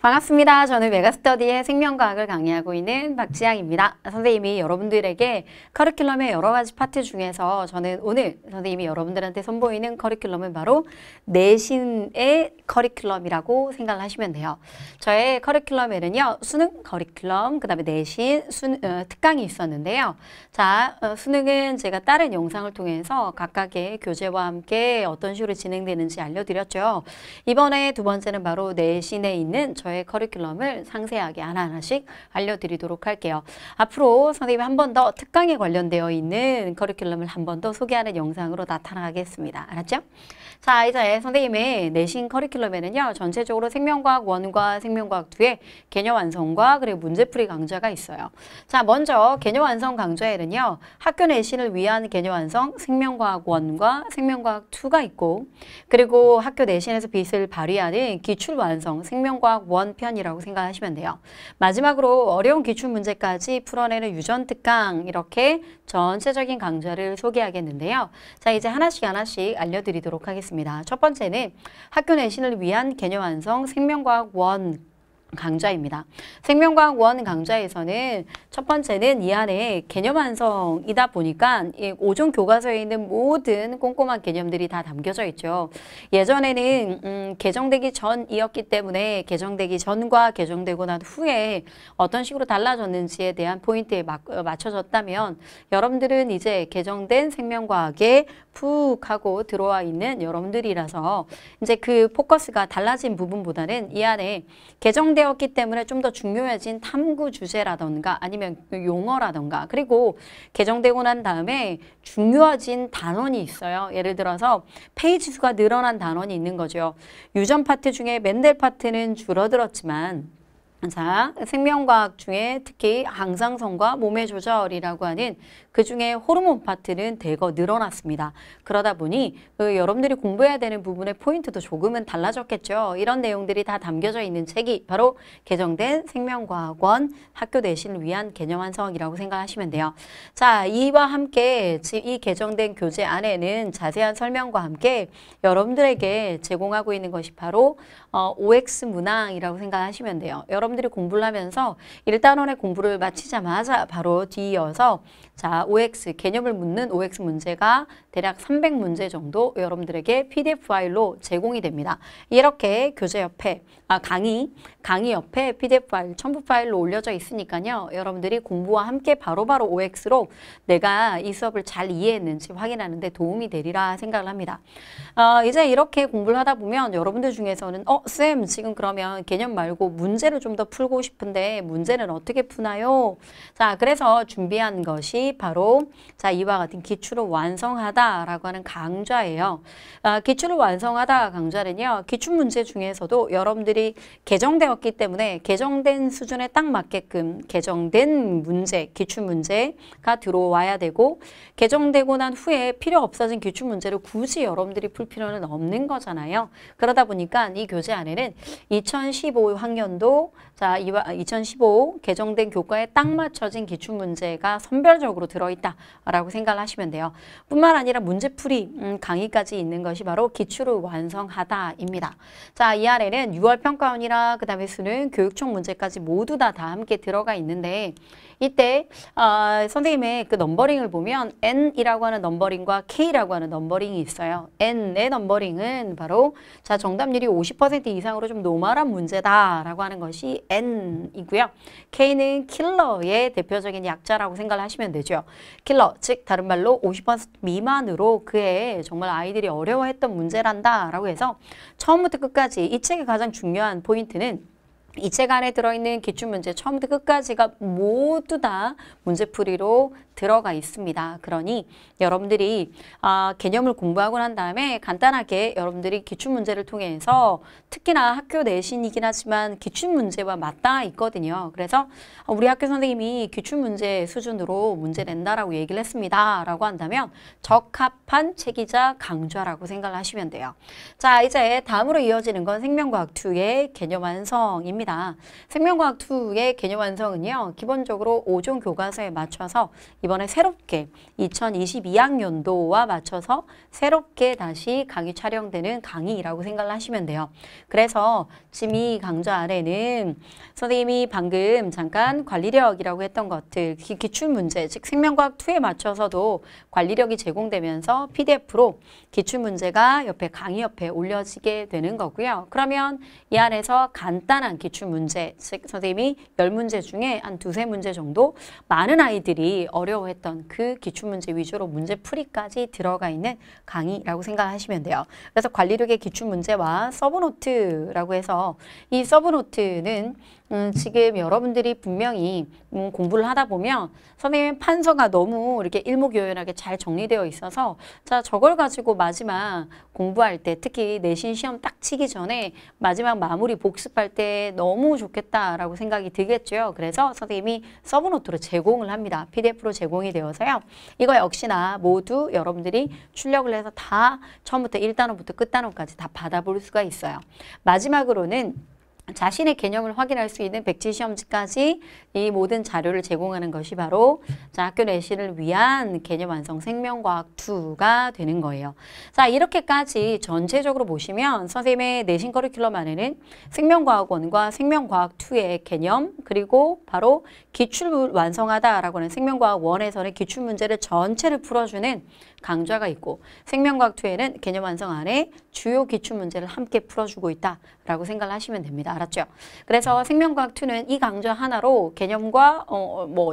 반갑습니다. 저는 메가스터디의 생명과학을 강의하고 있는 박지향입니다. 선생님이 여러분들에게 커리큘럼의 여러 가지 파트 중에서 저는 오늘 선생님이 여러분들한테 선보이는 커리큘럼은 바로 내신의 커리큘럼이라고 생각을 하시면 돼요. 저의 커리큘럼에는요. 수능 커리큘럼, 그 다음에 내신, 특강이 있었는데요. 자, 수능은 제가 다른 영상을 통해서 각각의 교재와 함께 어떤 식으로 진행되는지 알려드렸죠. 이번에 두 번째는 바로 내신에 있는 저의 커리큘럼을 상세하게 하나하나씩 알려드리도록 할게요. 앞으로 선생님이 한 번 더 특강에 관련되어 있는 커리큘럼을 한 번 더 소개하는 영상으로 나타나겠습니다. 알았죠? 자, 이제 선생님의 내신 커리큘럼에는요. 전체적으로 생명과학 1과 생명과학 2의 개념 완성과 그리고 문제풀이 강좌가 있어요. 자, 먼저 개념 완성 강좌에는요. 학교 내신을 위한 개념 완성 생명과학 1과 생명과학 2가 있고 그리고 학교 내신에서 빛을 발휘하는 기출 완성 생명과학 1편이라고 생각하시면 돼요. 마지막으로 어려운 기출 문제까지 풀어내는 유전 특강 이렇게 전체적인 강좌를 소개하겠는데요. 자, 이제 하나씩 알려드리도록 하겠습니다. 첫 번째는 학교 내신을 위한 개념 완성 생명과학 1 강좌입니다. 생명과학 1 강좌에서는 첫 번째는 이 안에 개념 완성이다 보니까 5종 교과서에 있는 모든 꼼꼼한 개념들이 다 담겨져 있죠. 예전에는 개정되기 전이었기 때문에 개정되기 전과 개정되고 난 후에 어떤 식으로 달라졌는지에 대한 포인트에 맞춰졌다면 여러분들은 이제 개정된 생명과학에 푹 하고 들어와 있는 여러분들이라서 이제 그 포커스가 달라진 부분보다는 이 안에 개정된 었기 때문에 좀 더 중요해진 탐구 주제라던가 아니면 용어라던가 그리고 개정되고 난 다음에 중요해진 단원이 있어요. 예를 들어서 페이지 수가 늘어난 단원이 있는 거죠. 유전 파트 중에 맨델 파트는 줄어들었지만 자, 생명과학 중에 특히 항상성과 몸의 조절이라고 하는 그 중에 호르몬 파트는 대거 늘어났습니다. 그러다 보니 여러분들이 공부해야 되는 부분의 포인트도 조금은 달라졌겠죠. 이런 내용들이 다 담겨져 있는 책이 바로 개정된 생명과학원 학교 내신을 위한 개념 완성이라고 생각하시면 돼요. 자, 이와 함께 이 개정된 교재 안에는 자세한 설명과 함께 여러분들에게 제공하고 있는 것이 바로 OX 문항이라고 생각하시면 돼요. 여러분들이 공부를 하면서 1단원의 공부를 마치자마자 바로 뒤이어서 자, OX 개념을 묻는 OX 문제가 대략 300문제 정도 여러분들에게 PDF 파일로 제공이 됩니다. 이렇게 교재 옆에 강의 옆에 PDF 파일, 첨부 파일로 올려져 있으니까요. 여러분들이 공부와 함께 바로바로 OX로 내가 이 수업을 잘 이해했는지 확인하는 데 도움이 되리라 생각을 합니다. 이제 이렇게 공부를 하다 보면 여러분들 중에서는 쌤 지금 그러면 개념 말고 문제를 좀 더 풀고 싶은데 문제는 어떻게 푸나요? 자, 그래서 준비한 것이 바로 자, 이와 같은 기출을 완성하다라고 하는 강좌예요. 기출을 완성하다 강좌는요. 기출 문제 중에서도 여러분들이 개정되었기 때문에 개정된 수준에 딱 맞게끔 개정된 문제, 기출 문제가 들어와야 되고 개정되고 난 후에 필요 없어진 기출 문제를 굳이 여러분들이 풀 필요는 없는 거잖아요. 그러다 보니까 이 교재 안에는 2015 학년도 자, 2015 개정된 교과에 딱 맞춰진 기출 문제가 선별적으로 들어있다라고 생각을 하시면 돼요. 뿐만 아니라 문제풀이 강의까지 있는 것이 바로 기출을 완성하다입니다. 자, 이 안에는 6월 평가원이라 그 다음에 수능 교육청 문제까지 모두 다 함께 들어가 있는데 이때 선생님의 그 넘버링을 보면 N이라고 하는 넘버링과 K라고 하는 넘버링이 있어요. N의 넘버링은 바로 자, 정답률이 50% 이상으로 좀 노멀한 문제다라고 하는 것이 N이고요. K는 킬러의 대표적인 약자라고 생각을 하시면 되죠. 킬러, 즉 다른 말로 50% 미만으로 그해 정말 아이들이 어려워했던 문제란다라고 해서 처음부터 끝까지 이 책의 가장 중요한 포인트는 이 책 안에 들어있는 기출문제 처음부터 끝까지가 모두 다 문제풀이로 들어가 있습니다. 그러니 여러분들이 개념을 공부하고 난 다음에 간단하게 여러분들이 기출문제를 통해서 특히나 학교 내신이긴 하지만 기출문제와 맞닿아 있거든요. 그래서 우리 학교 선생님이 기출문제 수준으로 문제 낸다라고 얘기를 했습니다. 라고 한다면 적합한 책이자 강좌라고 생각을 하시면 돼요. 자, 이제 다음으로 이어지는 건 생명과학 2의 개념 완성입니다. 합니다. 생명과학2의 개념 완성은요, 기본적으로 5종 교과서에 맞춰서 이번에 새롭게 2022학년도와 맞춰서 새롭게 다시 강의 촬영되는 강의라고 생각을 하시면 돼요. 그래서 지금 이 강좌 아래는 선생님이 방금 잠깐 관리력이라고 했던 것들, 기출문제, 즉 생명과학2에 맞춰서도 관리력이 제공되면서 PDF로 기출문제가 옆에 강의 옆에 올려지게 되는 거고요. 그러면 이 안에서 간단한 기출문제, 즉 선생님이 10문제 중에 한 두세 문제 정도 많은 아이들이 어려워했던 그 기출문제 위주로 문제풀이까지 들어가 있는 강의라고 생각하시면 돼요. 그래서 관리력의 기출문제와 서브노트라고 해서 이 서브노트는 지금 여러분들이 분명히 공부를 하다 보면 선생님 판서가 너무 이렇게 일목요연하게 잘 정리되어 있어서 자 저걸 가지고 마지막 공부할 때 특히 내신 시험 딱 치기 전에 마지막 마무리 복습할 때 너무 좋겠다라고 생각이 들겠죠. 그래서 선생님이 서브노트로 제공을 합니다. PDF로 제공이 되어서요. 이거 역시나 모두 여러분들이 출력을 해서 다 처음부터 1단원부터 끝단원까지 다 받아볼 수가 있어요. 마지막으로는 자신의 개념을 확인할 수 있는 백지시험지까지 이 모든 자료를 제공하는 것이 바로 자, 학교 내신을 위한 개념 완성 생명과학2가 되는 거예요. 자, 이렇게까지 전체적으로 보시면 선생님의 내신 커리큘럼 안에는 생명과학1과 생명과학2의 개념 그리고 바로 기출 완성하다라고 하는 생명과학1에서는 기출문제를 전체를 풀어주는 강좌가 있고 생명과학2에는 개념 완성 안에 주요 기출문제를 함께 풀어주고 있다라고 생각을 하시면 됩니다. 알았죠? 그래서 생명과학2는 이 강좌 하나로 개념과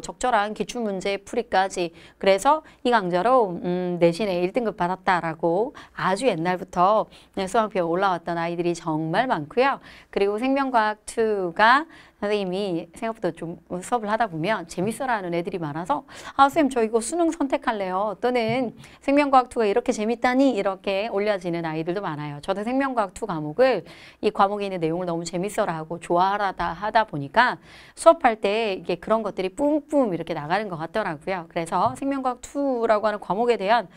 적절한 기출문제 풀이까지 그래서 이 강좌로 내신에 1등급 받았다라고 아주 옛날부터 수강표에 올라왔던 아이들이 정말 많고요. 그리고 생명과학2가 선생님이 생각보다 좀 수업을 하다 보면 재밌어라 하는 애들이 많아서 아 선생님 저 이거 수능 선택할래요. 또는 생명과학2가 이렇게 재밌다니 이렇게 올려지는 아이들도 많아요. 저도 생명과학2 과목을 이 과목에 있는 내용을 너무 재밌어라 하고 좋아하다 하다 보니까 수업할 때 이게 그런 것들이 뿜뿜 이렇게 나가는 것 같더라고요. 그래서 생명과학2라고 하는 과목에 대한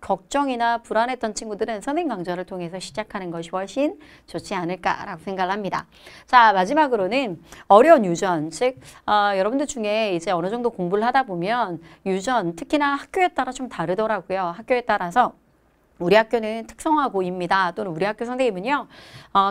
걱정이나 불안했던 친구들은 선생님 강좌를 통해서 시작하는 것이 훨씬 좋지 않을까라고 생각을 합니다. 자 마지막으로는 어려운 유전, 즉 여러분들 중에 이제 어느 정도 공부를 하다 보면 유전, 특히나 학교에 따라 좀 다르더라고요. 학교에 따라서 우리 학교는 특성화 고입니다. 또는 우리 학교 선생님은요.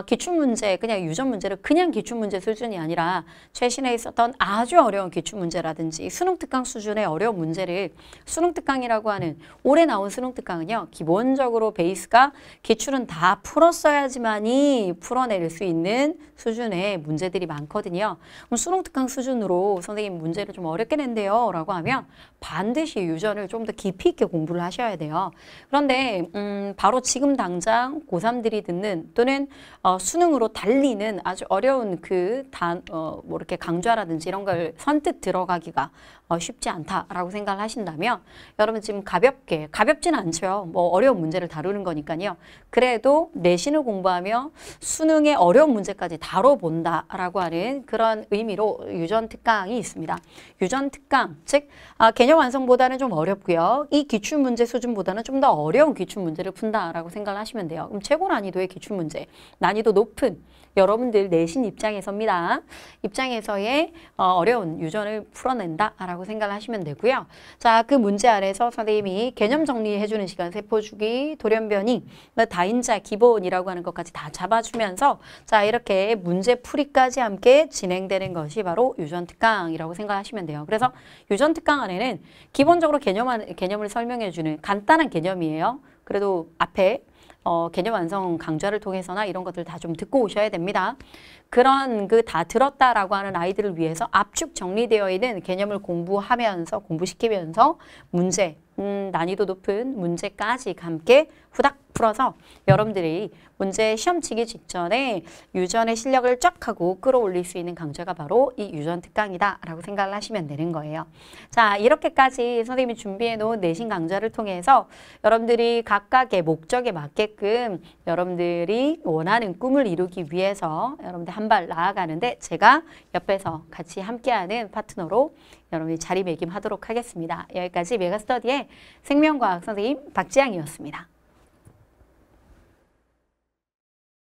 기출문제, 그냥 유전문제를 그냥 기출문제 수준이 아니라 최신에 있었던 아주 어려운 기출문제라든지 수능특강 수준의 어려운 문제를 수능특강이라고 하는 올해 나온 수능특강은요. 기본적으로 베이스가 기출은 다 풀었어야지만이 풀어낼 수 있는 수준의 문제들이 많거든요. 그럼 수능특강 수준으로 선생님 문제를 좀 어렵게 낸대요. 라고 하면 반드시 유전을 좀 더 깊이 있게 공부를 하셔야 돼요. 그런데 바로 지금 당장 고3들이 듣는 또는 수능으로 달리는 아주 어려운 그 뭐 이렇게 강좌라든지 이런 걸 선뜻 들어가기가 쉽지 않다라고 생각을 하신다면 여러분 지금 가볍게, 가볍진 않죠. 뭐 어려운 문제를 다루는 거니까요. 그래도 내신을 공부하며 수능의 어려운 문제까지 다뤄본다라고 하는 그런 의미로 유전특강이 있습니다. 유전특강, 즉 개념 완성보다는 좀 어렵고요. 이 기출문제 수준보다는 좀 더 어려운 기출문제를 푼다라고 생각을 하시면 돼요. 그럼 최고 난이도의 기출문제, 난이도 높은 여러분들 내신 입장에서입니다. 입장에서의 어려운 유전을 풀어낸다라고 생각을 하시면 되고요. 자, 그 문제 안에서 선생님이 개념 정리해주는 시간, 세포주기, 돌연변이, 다인자, 기본이라고 하는 것까지 다 잡아주면서 자 이렇게 문제풀이까지 함께 진행되는 것이 바로 유전특강이라고 생각하시면 돼요. 그래서 유전특강 안에는 기본적으로 개념을 설명해주는 간단한 개념이에요. 그래도 앞에 개념 완성 강좌를 통해서나 이런 것들 다 좀 듣고 오셔야 됩니다. 그런 그 다 들었다라고 하는 아이들을 위해서 압축 정리되어 있는 개념을 공부하면서 공부시키면서 문제, 난이도 높은 문제까지 함께 후닥 풀어서 여러분들이 문제 시험 치기 직전에 유전의 실력을 쫙 하고 끌어올릴 수 있는 강좌가 바로 이 유전특강이다라고 생각을 하시면 되는 거예요. 자, 이렇게까지 선생님이 준비해 놓은 내신 강좌를 통해서 여러분들이 각각의 목적에 맞게끔 여러분들이 원하는 꿈을 이루기 위해서 여러분들 한 발 나아가는데 제가 옆에서 같이 함께하는 파트너로 여러분이 자리매김하도록 하겠습니다. 여기까지 메가스터디의 생명과학 선생님 박지향이었습니다.